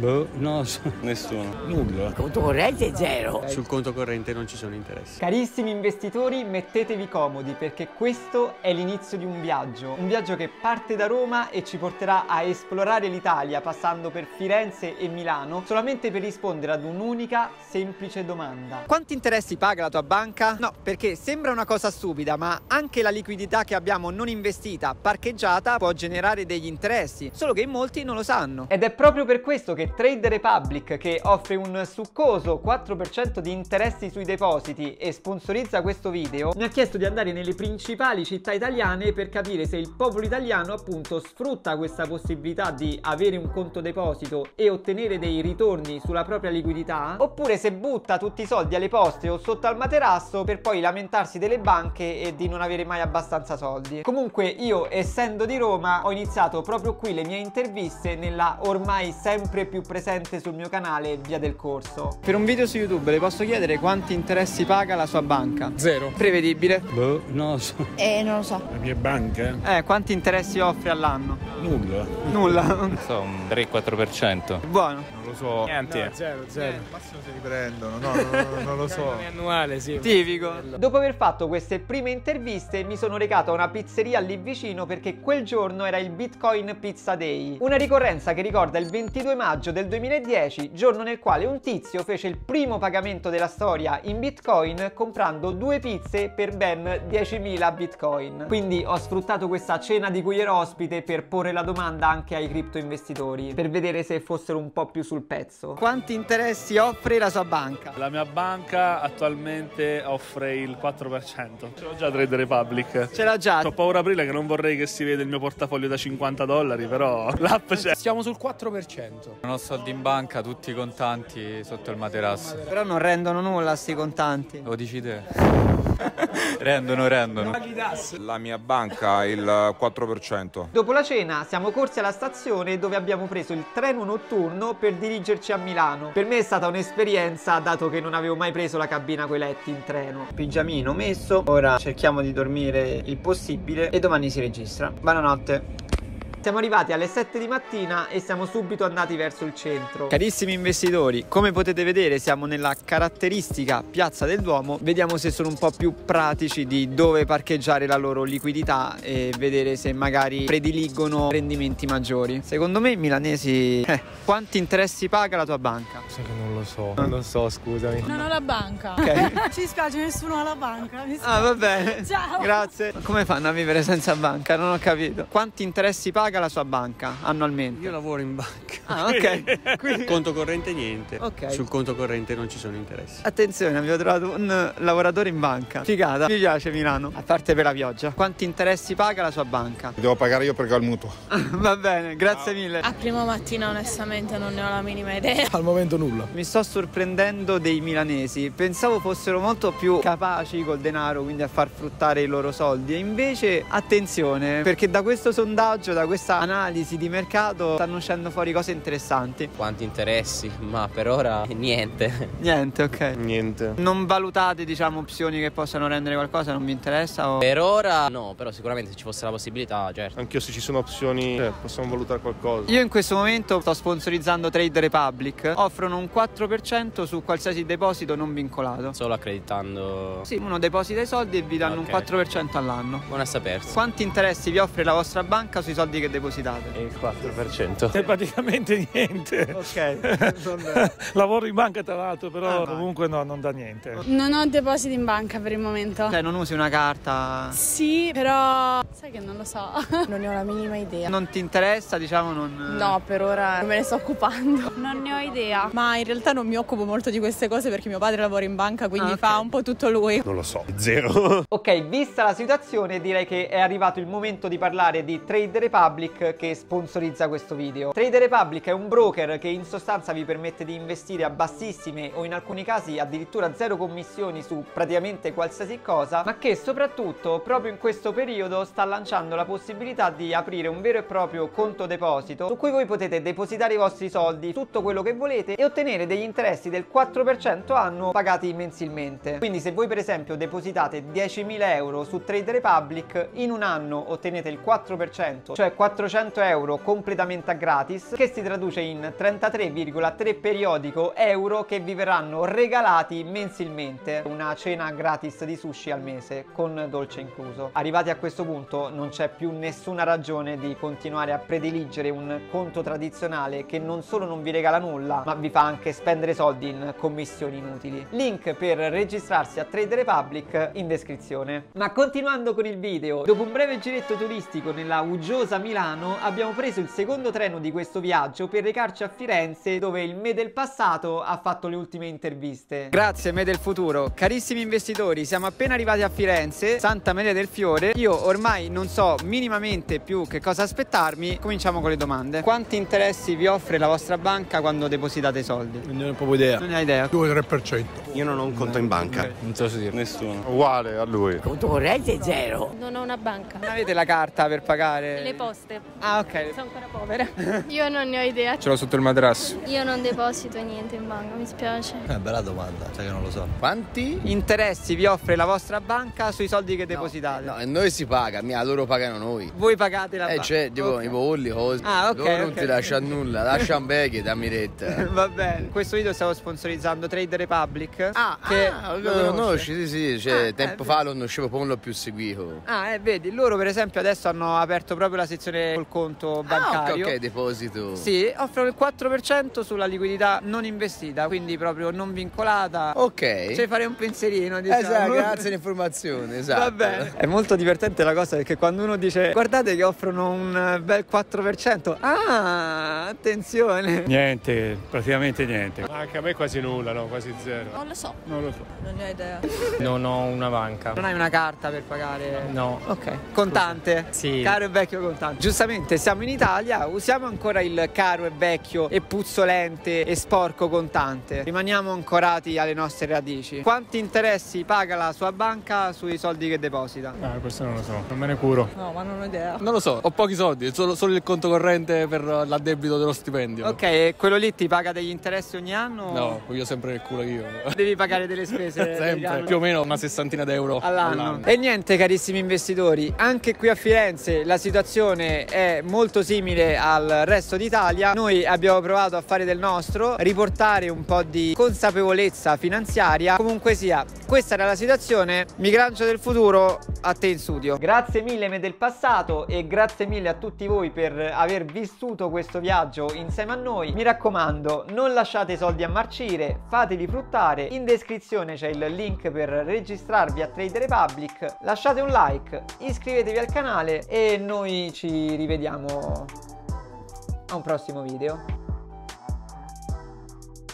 Boh, no, nessuno. Nulla. Conto corrente è zero. Sul conto corrente non ci sono interessi. Carissimi investitori, mettetevi comodi perché questo è l'inizio di un viaggio. Un viaggio che parte da Roma e ci porterà a esplorare l'Italia, passando per Firenze e Milano, solamente per rispondere ad un'unica, semplice domanda. Quanti interessi paga la tua banca? No, perché sembra una cosa stupida, ma anche la liquidità che abbiamo non investita, parcheggiata, può generare degli interessi, solo che in molti non lo sanno. Ed è proprio per questo che Trade Republic, che offre un succoso 4% di interessi sui depositi e sponsorizza questo video, mi ha chiesto di andare nelle principali città italiane per capire se il popolo italiano appunto sfrutta questa possibilità di avere un conto deposito e ottenere dei ritorni sulla propria liquidità, oppure se butta tutti i soldi alle poste o sotto al materasso per poi lamentarsi delle banche e di non avere mai abbastanza soldi. Comunque io, essendo di Roma, ho iniziato proprio qui le mie interviste nella ormai sempre più presente sul mio canale Via del Corso. Per un video su YouTube le posso chiedere quanti interessi paga la sua banca? Zero. Prevedibile? Boh, non lo so. Non lo so. Le mie banche? Quanti interessi offre all'anno? Nulla. Nulla? Non so, un 3-4%. Buono. Non lo so. Niente. No, zero. Al massimo si riprendono. No, non lo so. Annuale, sì. Tipico. Dopo aver fatto queste prime interviste mi sono recato a una pizzeria lì vicino perché quel giorno era il Bitcoin Pizza Day, una ricorrenza che ricorda il 22 maggio del 2010, giorno nel quale un tizio fece il primo pagamento della storia in bitcoin comprando 2 pizze per ben 10.000 bitcoin. Quindi ho sfruttato questa cena di cui ero ospite per porre la domanda anche ai cripto investitori, per vedere se fossero un po' più sul pezzo. Quanti interessi offre la sua banca? La mia banca attualmente offre il 4%. Ce l'ho già Trade Republic. Ce l'ho già. Ho paura aprile che non vorrei che si veda il mio portafoglio da $50, però l'app c'è. Siamo sul 4%. Non ho soldi in banca, tutti i contanti sotto il materasso. Però non rendono nulla sti contanti. Lo dici te. Rendono. La mia banca il 4%. Dopo la cena siamo corsi alla stazione dove abbiamo preso il treno notturno per dirigerci a Milano. Per me è stata un'esperienza, dato che non avevo mai preso la cabina coi letti in treno. Pigiamino messo, ora cerchiamo di dormire il possibile e domani si registra. Buonanotte. Siamo arrivati alle 7 di mattina e siamo subito andati verso il centro. Carissimi investitori, come potete vedere siamo nella caratteristica piazza del Duomo. Vediamo se sono un po' più pratici di dove parcheggiare la loro liquidità e vedere se magari prediligono rendimenti maggiori. Secondo me milanesi... Quanti interessi paga la tua banca? Sai che non lo so. Non lo so, scusami. Non ho la banca. Ok. Ci dispiace, nessuno ha la banca. Ah, va bene. Ciao. Grazie. Ma come fanno a vivere senza banca? Non ho capito. Quanti interessi paga la sua banca annualmente? Io lavoro in banca. Ah, ok. Quindi... Conto corrente niente. Ok. Sul conto corrente non ci sono interessi. Attenzione, abbiamo trovato un lavoratore in banca. Figata. Mi piace Milano. A parte per la pioggia. Quanti interessi paga la sua banca? Devo pagare io perché ho il mutuo. Va bene, grazie mille. A prima mattina onestamente non ne ho la minima idea. Al momento nulla. Mi sto sorprendendo dei milanesi. Pensavo fossero molto più capaci col denaro, quindi a far fruttare i loro soldi. E invece attenzione, perché da questo sondaggio, da questa analisi di mercato stanno uscendo fuori cose interessanti. Quanti interessi? Ma per ora niente. Niente, ok. Niente. Non valutate, diciamo, opzioni che possano rendere qualcosa, non vi interessa? O... Per ora no, però sicuramente se ci fosse la possibilità, certo. Anch'io se ci sono opzioni possiamo valutare qualcosa. Io in questo momento sto sponsorizzando Trade Republic, offrono un 4% su qualsiasi deposito non vincolato. Solo accreditando? Sì, uno deposita i soldi e vi danno un 4% all'anno. Buona sapersi. Quanti interessi vi offre la vostra banca sui soldi che depositate? Il 4%. È praticamente niente. Ok. Lavoro in banca tra l'altro, però comunque no, non dà niente. Non ho depositi in banca per il momento. Cioè non usi una carta? Sì, però sai che non lo so. Non ne ho la minima idea. Non ti interessa, diciamo? Non... No, per ora non me ne sto occupando. Non ne ho idea. Ma in realtà non mi occupo molto di queste cose perché mio padre lavora in banca, quindi fa un po' tutto lui. Non lo so, zero. Ok, vista la situazione direi che è arrivato il momento di parlare di Trade Republic, che sponsorizza questo video. Trade Republic è un broker che in sostanza vi permette di investire a bassissime o in alcuni casi addirittura zero commissioni su praticamente qualsiasi cosa, ma che soprattutto proprio in questo periodo sta sta lanciando la possibilità di aprire un vero e proprio conto deposito su cui voi potete depositare i vostri soldi, tutto quello che volete, e ottenere degli interessi del 4% annuo pagati mensilmente. Quindi se voi per esempio depositate 10.000 euro su Trade Republic, in un anno ottenete il 4%, cioè 400 euro completamente a gratis, che si traduce in 33,3 periodico euro che vi verranno regalati mensilmente, una cena gratis di sushi al mese con dolce incluso. Arrivati a questo punto non c'è più nessuna ragione di continuare a prediligere un conto tradizionale che non solo non vi regala nulla, ma vi fa anche spendere soldi in commissioni inutili. Link per registrarsi a Trade Republic in descrizione. Ma continuando con il video, dopo un breve giretto turistico nella uggiosa Milano abbiamo preso il secondo treno di questo viaggio per recarci a Firenze, dove il me del passato ha fatto le ultime interviste. Grazie me del futuro. Carissimi investitori, siamo appena arrivati a Firenze, Santa Maria del Fiore. Io ormai non so minimamente più che cosa aspettarmi. Cominciamo con le domande. Quanti interessi vi offre la vostra banca quando depositate soldi? Non ne ho proprio idea. Non ne hai idea? 2-3%. Io non ho un conto in banca. Non so se dire. Nessuno. Uguale a lui. Conto corrente zero. Non ho una banca. Non avete la carta per pagare? Le poste. Ah, ok. Sono ancora povera. Io non ne ho idea. Ce l'ho sotto il materasso. Io non deposito niente in banca, mi spiace. È bella domanda, sai che non lo so. Quanti interessi vi offre la vostra banca sui soldi che depositate? No, e noi si paga, loro pagano noi. Voi pagate la banca? Cioè, tipo, okay. I polli, cose. Ah, ok. Loro non ti lasciano nulla, lasciano beghe, dammi retta. Va bene. In questo video stiamo sponsorizzando Trade Republic. Ah, che lo conosci? Sì, cioè, tempo fa lo conoscevo, poi non l'ho più seguito. Ah, vedi, loro per esempio adesso hanno aperto proprio la sezione col conto bancario. Ok, deposito. Sì, offrono il 4% sulla liquidità non investita, quindi proprio non vincolata. Ok. Cioè, farei un pensierino, diciamo. Esatto, grazie all'informazione, esatto. Va bene. È molto divertente la cosa perché quando uno dice guardate che offrono un bel 4%, ah, attenzione. Niente, praticamente niente. Ma anche a me quasi nulla, no, quasi zero. Non lo so. Non lo so. Non ne ho idea. Non ho una banca. Non hai una carta per pagare? No. Ok. Contante? Sì. Caro e vecchio contante. Giustamente, siamo in Italia, usiamo ancora il caro e vecchio e puzzolente e sporco contante. Rimaniamo ancorati alle nostre radici. Quanti interessi paga la sua banca sui soldi che deposita? Questo non lo so, non me ne curo. No, ma non ho idea. Non lo so, ho pochi soldi, solo il conto corrente per l'addebito dello stipendio. Ok, e quello lì ti paga degli interessi ogni anno? No, voglio sempre il culo io. Devi pagare delle spese. Sempre, più o meno una sessantina d'euro all'anno. E niente, carissimi investitori, anche qui a Firenze la situazione è molto simile al resto d'Italia. Noi abbiamo provato a fare del nostro, riportare un po' di consapevolezza finanziaria. Comunque sia, questa era la situazione. Migrancio del futuro, a te in studio. Grazie mille me del passato e grazie mille a tutti voi per aver vissuto questo viaggio insieme a noi. Mi raccomando, non lasciate i soldi ammarcire, fateli fruttare. In descrizione c'è il link per registrarvi a Trade Republic. Lasciate un like, iscrivetevi al canale e noi ci rivediamo a un prossimo video.